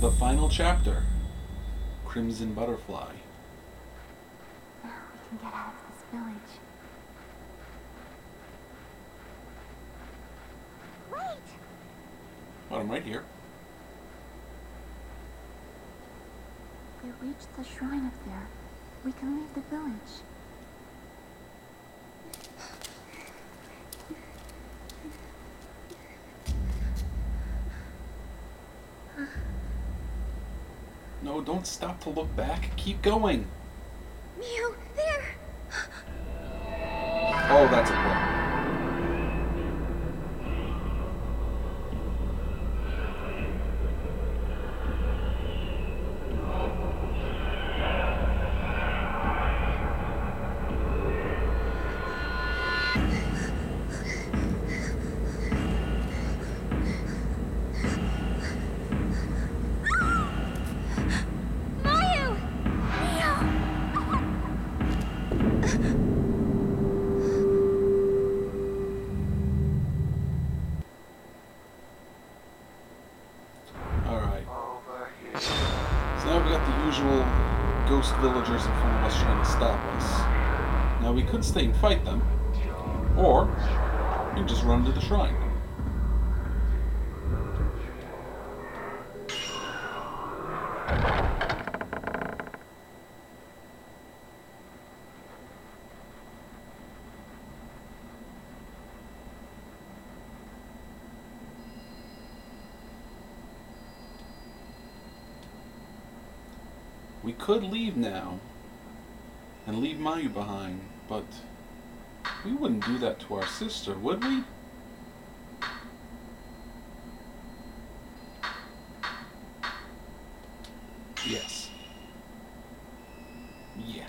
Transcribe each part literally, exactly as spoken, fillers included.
The final chapter, Crimson Butterfly. Now we can get out of this village. Wait! Well, I'm right here. If we reach the shrine up there, we can leave the village. No, don't stop to look back. Keep going. Mew, there. Oh, that's a villagers in front of us trying to stop us. Now we could stay and fight them, or we just run to the shrine. We could leave now and leave Mayu behind, but we wouldn't do that to our sister, would we? Yes. Yeah.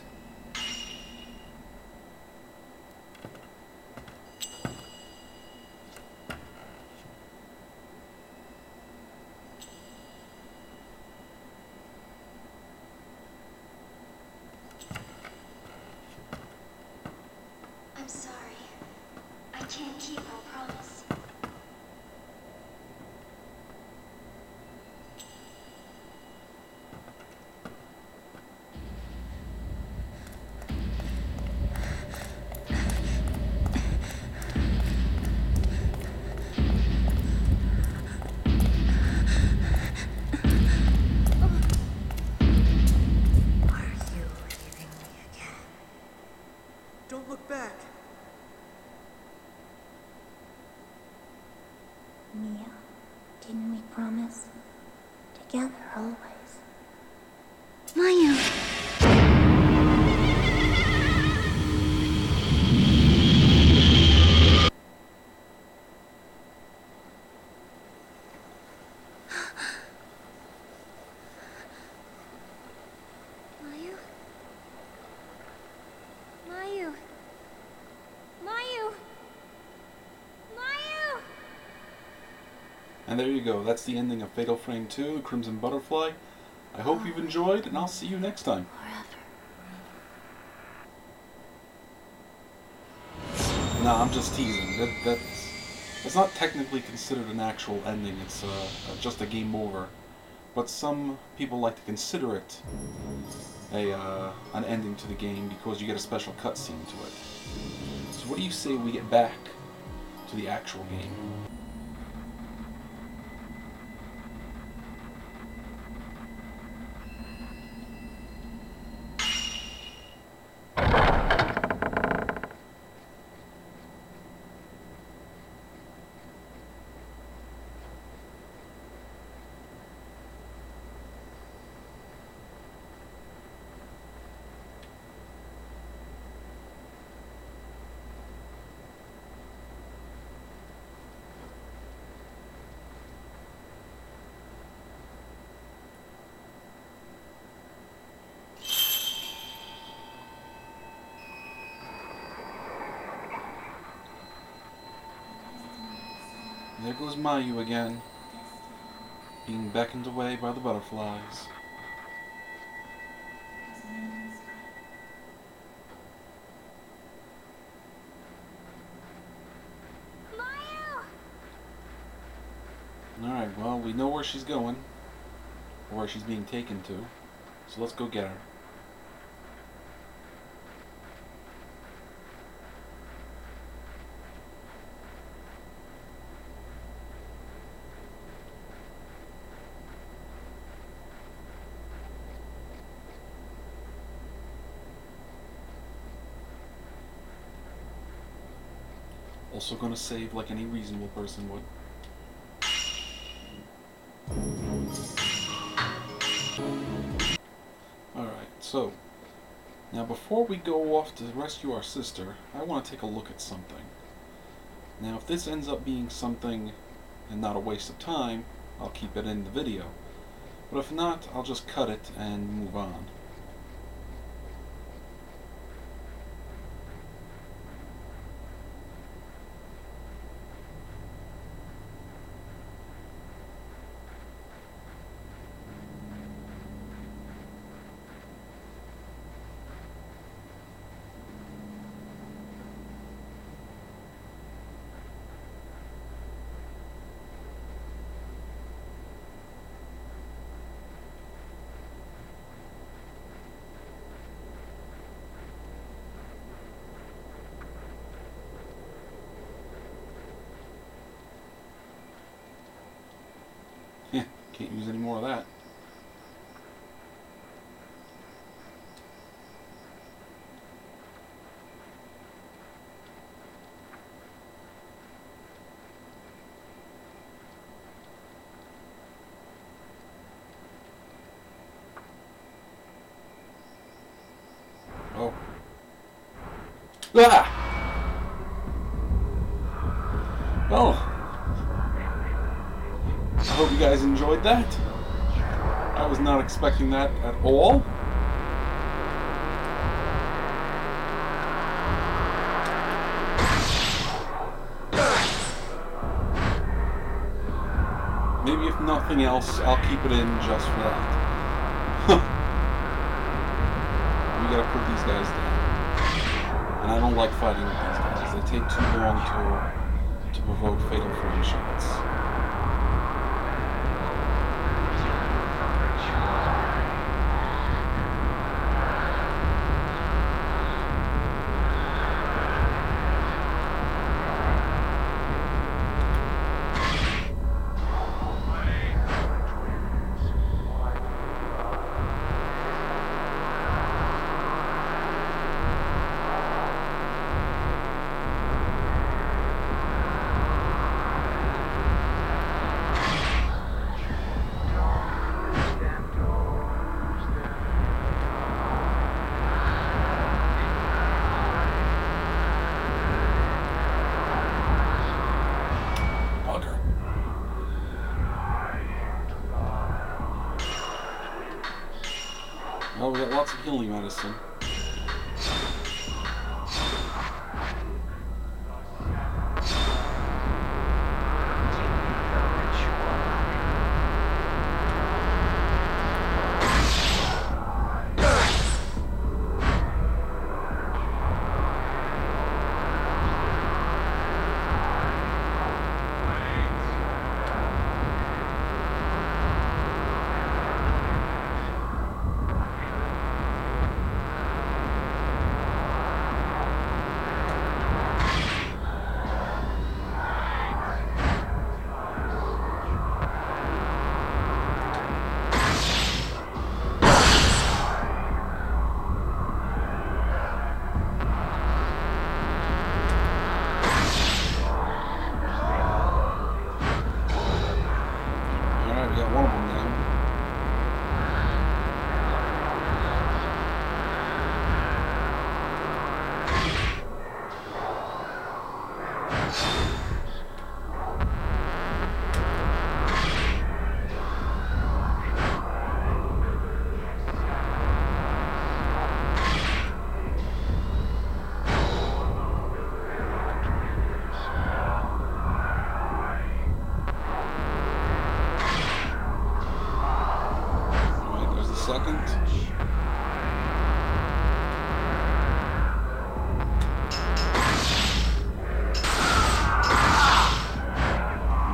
And there you go, that's the ending of Fatal Frame two, Crimson Butterfly. I hope you've enjoyed, and I'll see you next time. Nah, I'm just teasing. That, that's, that's not technically considered an actual ending, it's uh, just a game over. But some people like to consider it a uh, an ending to the game because you get a special cutscene to it. So what do you say we get back to the actual game? There goes Mayu again, being beckoned away by the butterflies. Mayu! Alright, well, we know where she's going. or where she's being taken to. So let's go get her. Also gonna save like any reasonable person would. Alright, so now before we go off to rescue our sister, I want to take a look at something. Now if this ends up being something and not a waste of time, I'll keep it in the video. But if not, I'll just cut it and move on. Can't use any more of that. Oh. Ah! Hope you guys enjoyed that. I was not expecting that at all. Maybe if nothing else, I'll keep it in just for that. We gotta put these guys down. And I don't like fighting with these guys. They take too long to, to provoke fatal frame shots. Oh, we got lots of healing medicine.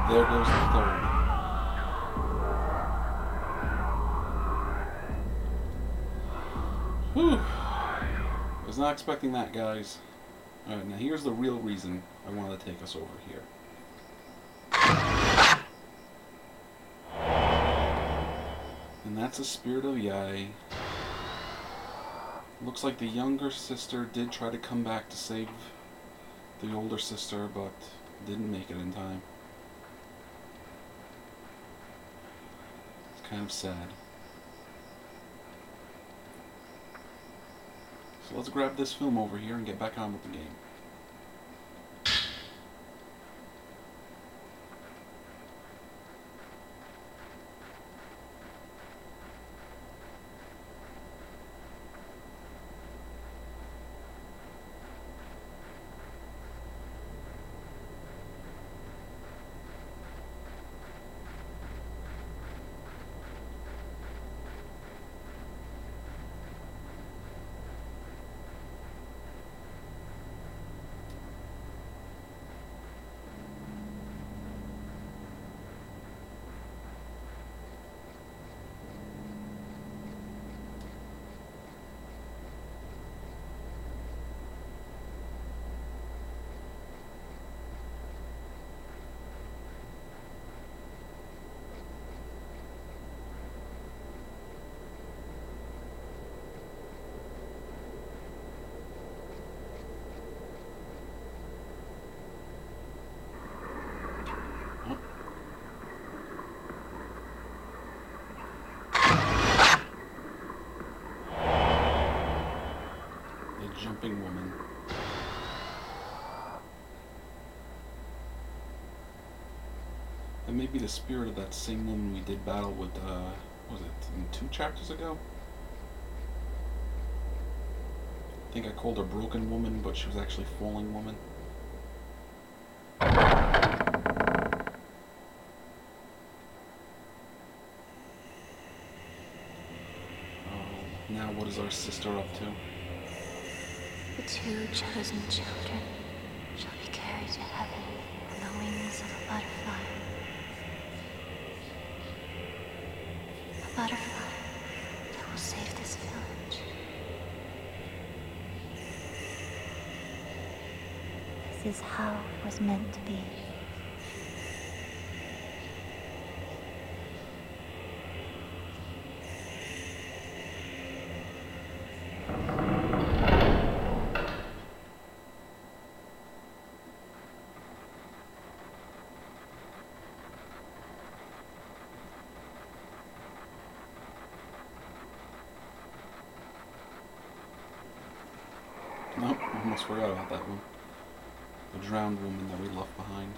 There goes the third. Whew. I was not expecting that, guys. Alright, now here's the real reason I wanted to take us over here. And that's a Spirit of Yai. Looks like the younger sister did try to come back to save the older sister, but didn't make it in time. It's kind of sad. So let's grab this film over here and get back on with the game. Jumping woman. That may be the spirit of that same woman we did battle with, uh, what was it, two chapters ago? I think I called her Broken Woman, but she was actually Falling Woman. Oh, now what is our sister up to? The two chosen children shall be carried to heaven on the wings of a butterfly. A butterfly that will save this village. This is how it was meant to be. Nope, I almost forgot about that one. The drowned woman that we left behind.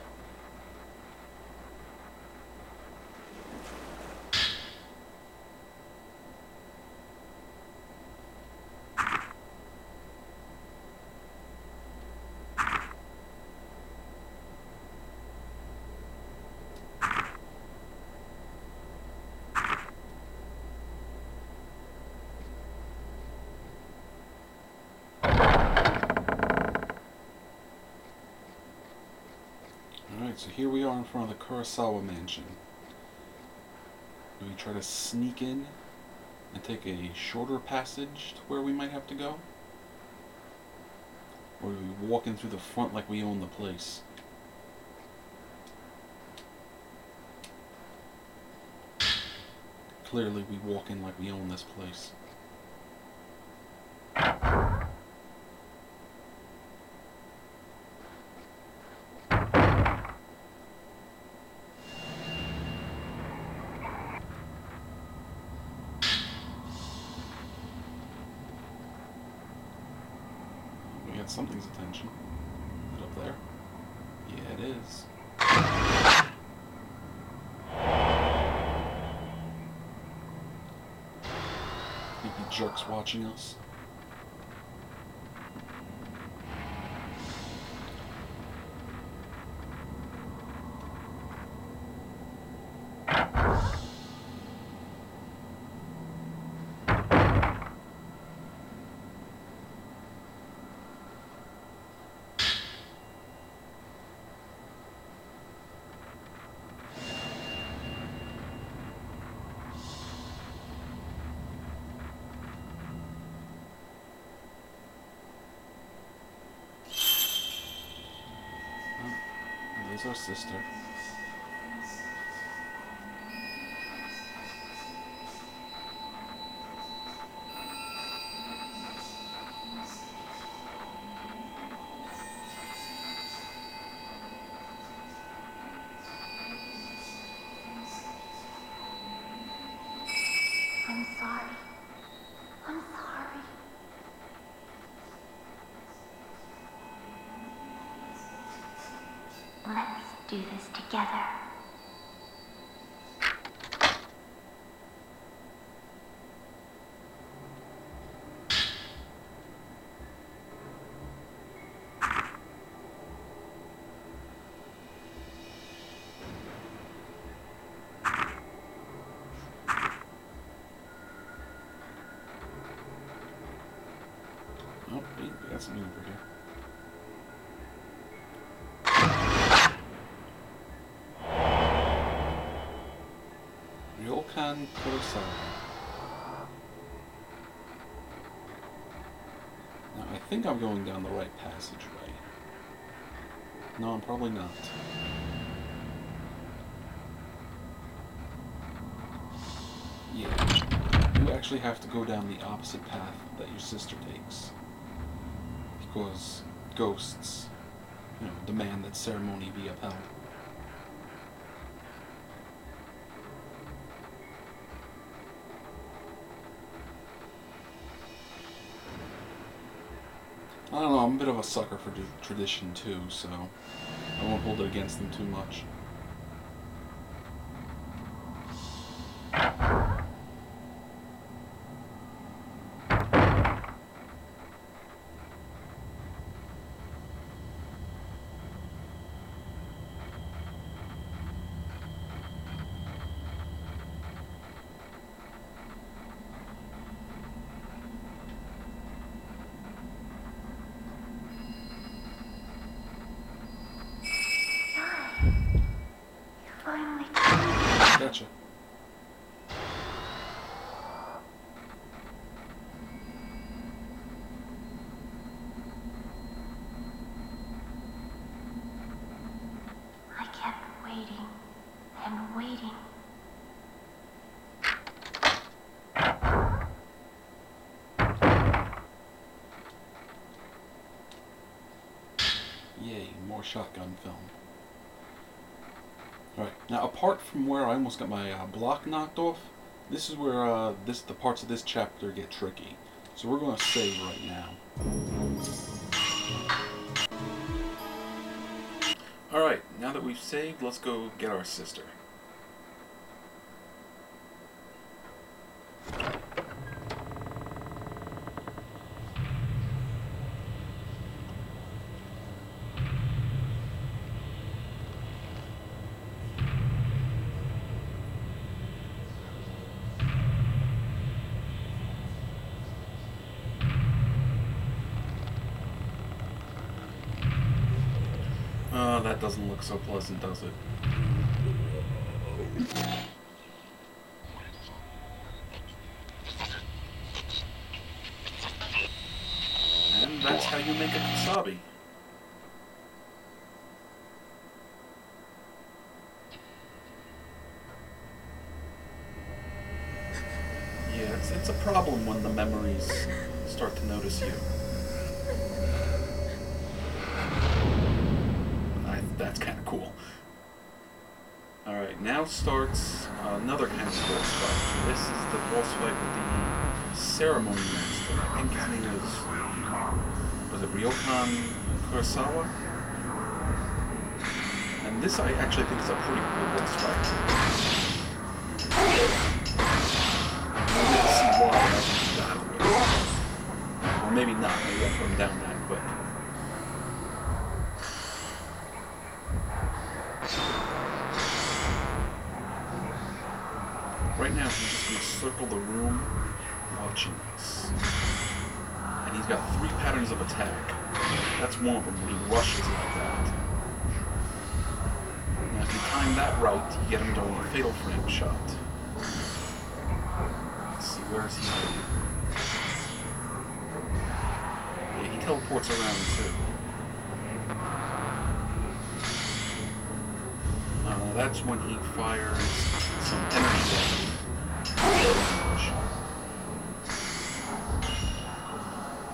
So here we are in front of the Kurosawa Mansion. We try to sneak in and take a shorter passage to where we might have to go. Or we walk in through the front like we own the place. Clearly we walk in like we own this place. Something's attention. Is it up there? Yeah, it is. Creepy jerks watching us. There's our sister. Do this together. Oh, wait, we got something over here. Ryokan Kurosawa. Now I think I'm going down the right passageway. No, I'm probably not. Yeah, you actually have to go down the opposite path that your sister takes. Because ghosts, you know, demand that ceremony be upheld. I don't know, I'm a bit of a sucker for tradition too, so I won't hold it against them too much. Gotcha. I kept waiting and waiting. Yay, more shotgun film. Right. Now, apart from where I almost got my uh, block knocked off, this is where uh, this the parts of this chapter get tricky. So we're going to save right now. Alright, now that we've saved, let's go get our sister. Oh, that doesn't look so pleasant, does it? And that's how you make a kusabi. Yeah, it's, it's a problem when the memories start to notice you. That's kind of cool. Alright, now starts another kind of boss fight. This is the boss fight with the Ceremony Master. I think his name is... was it Ryokan Kurosawa? And this I actually think is a pretty cool boss fight. I'll need to see why I can battle with him. Or maybe not, maybe I'll put him down that quick. Right now, he's just going to circle the room, watching us. And he's got three patterns of attack. That's one of them, when he rushes like that. Now, if you time that right, you get him to a Fatal Frame shot. Let's see, where is he going? Yeah, he teleports around, too. that's when he fires some energy.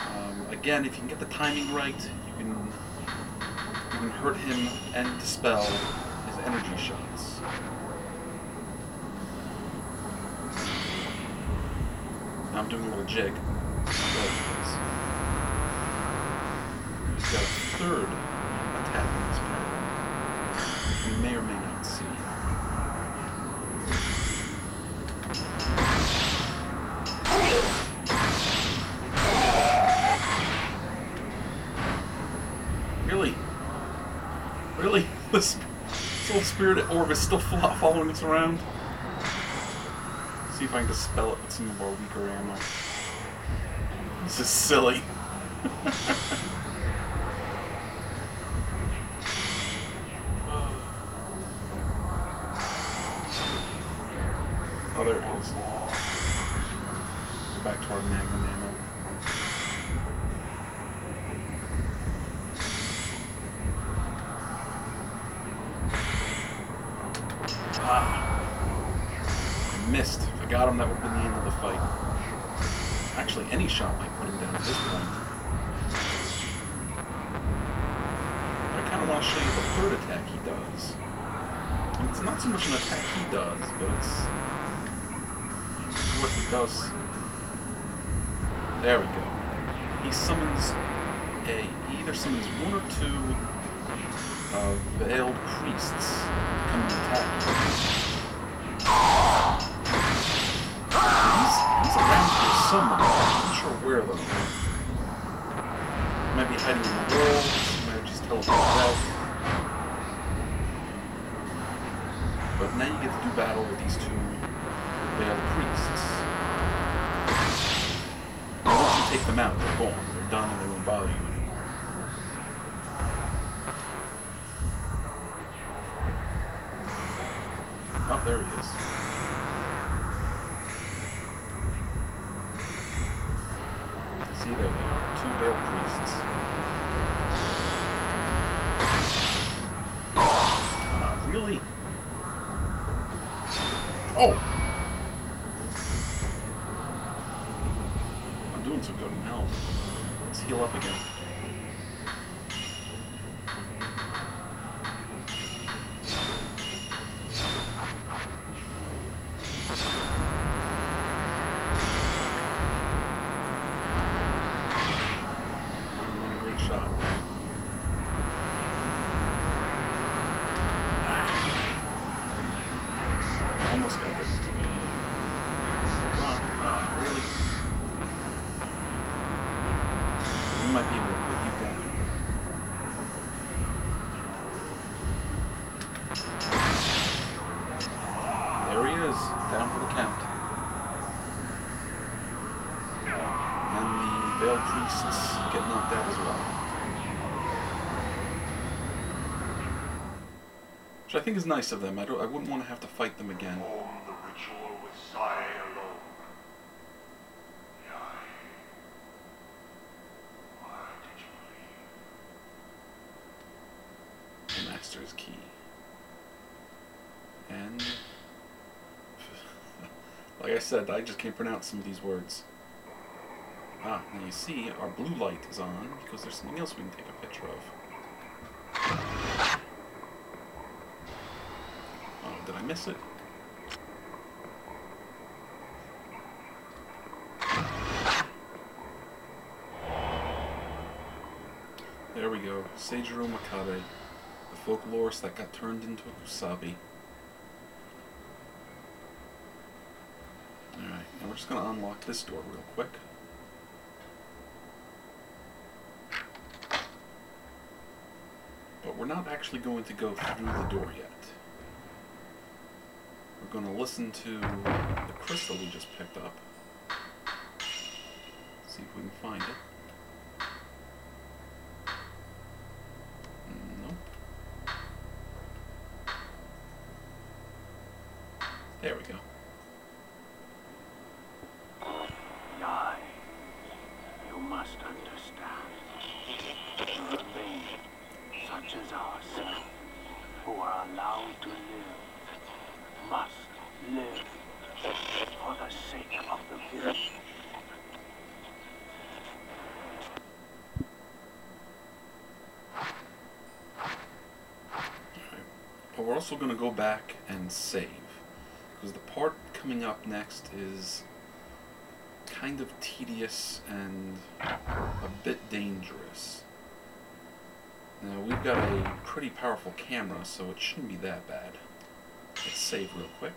Um, again, if you can get the timing right, you can, you can hurt him and dispel his energy shots. Now I'm doing a little jig. He's got a third attack in this pattern. You may or may not see. Really? Really? This little spirit orb is still following us around? Let's see if I can dispel it with some more weaker ammo. This is silly. There we go. He summons a he either summons one or two uh, veiled priests to come and attack. He's, he's around here somewhere. I'm not sure where though. He might be hiding in the walls. He might have just teleported out. But now you get to do battle with these two veiled priests. Take them out, they're gone, they're done, and they won't bother you anymore. Oh, there he is. See, there they are, two veiled priests. Uh, really? Oh! Heal up again. One great shot. Ah. Almost got this. Come on. Ah, really? Might be able to put you down. There he is, down for the count. And the veiled priests get knocked out as well. Which I think is nice of them. I don't. I wouldn't want to have to fight them again. Key. And like I said, I just can't pronounce some of these words. Ah, now you see our blue light is on because there's something else we can take a picture of. Oh, did I miss it? There we go, Seijiro Makabe. Folklorist that got turned into a kusabi. Alright, now we're just going to unlock this door real quick. But we're not actually going to go through the door yet. We're going to listen to the crystal we just picked up. See if we can find it. There we go. Die. You must understand. Remain such as us who are allowed to live. must live for the sake of the village. But we're also going to go back and save, because the part coming up next is kind of tedious and a bit dangerous. Now, we've got a pretty powerful camera, so it shouldn't be that bad. Let's save real quick.